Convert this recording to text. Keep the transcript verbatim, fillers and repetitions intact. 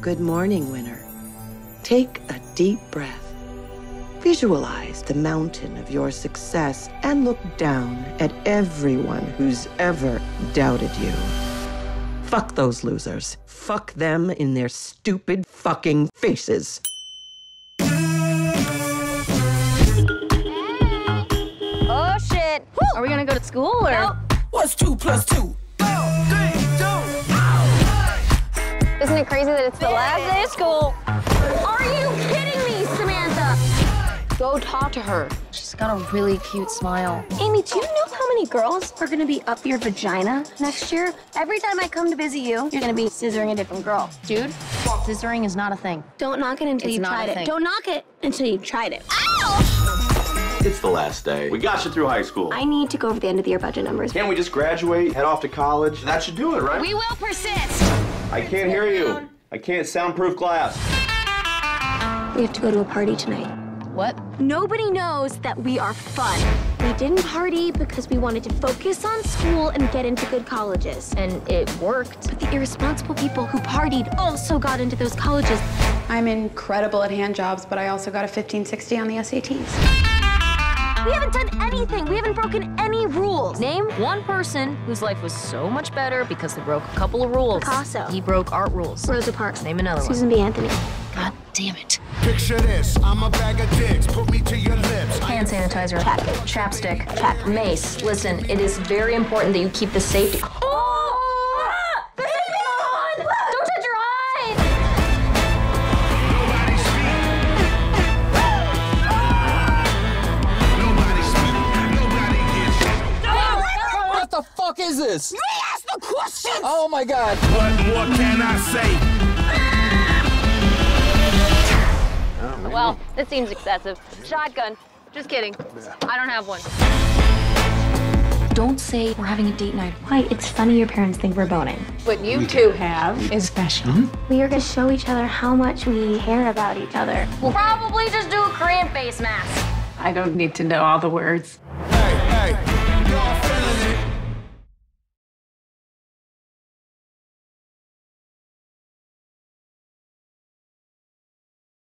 Good morning, winter. Take a deep breath. Visualize the mountain of your success and look down at everyone who's ever doubted you. Fuck those losers. Fuck them in their stupid fucking faces. Oh, shit. Woo. Are we gonna go to school or? Nope. What's two plus two? Isn't it crazy that it's the last day of school? Are you kidding me, Samantha? Go talk to her. She's got a really cute smile. Amy, do you know how many girls are gonna be up your vagina next year? Every time I come to visit you, you're gonna be scissoring a different girl. Dude, scissoring is not a thing. Don't knock it until you've tried it. Don't knock it until you've tried it. Ow! It's the last day. We got you through high school. I need to go over the end of the year budget numbers. Can't we just graduate, head off to college? That should do it, right? We will persist. I can't hear you. I can't soundproof glass. We have to go to a party tonight. What? Nobody knows that we are fun. We didn't party because we wanted to focus on school and get into good colleges. And it worked. But the irresponsible people who partied also got into those colleges. I'm incredible at hand jobs, but I also got a fifteen sixty on the S A Ts. We haven't done anything. We haven't broken any rules. Name one person whose life was so much better because they broke a couple of rules. Picasso. He broke art rules. Rosa Parks. Name another Susan one. Susan B. Anthony. God damn it. Picture this. I'm a bag of dicks. Put me to your lips. Hand sanitizer. Check. Chapstick. Check. Mace. Listen, it is very important that you keep the safety. Oh! Ah! The heat on! Don't touch your eye! What the fuck is this? You asked the question! Oh my god. What more can I say? Well, that seems excessive. Shotgun. Just kidding. I don't have one. Don't say we're having a date night. Why? It's funny your parents think we're boning. What you two have is fashion. We are going to show each other how much we care about each other. We'll probably just do a Korean face mask. I don't need to know all the words.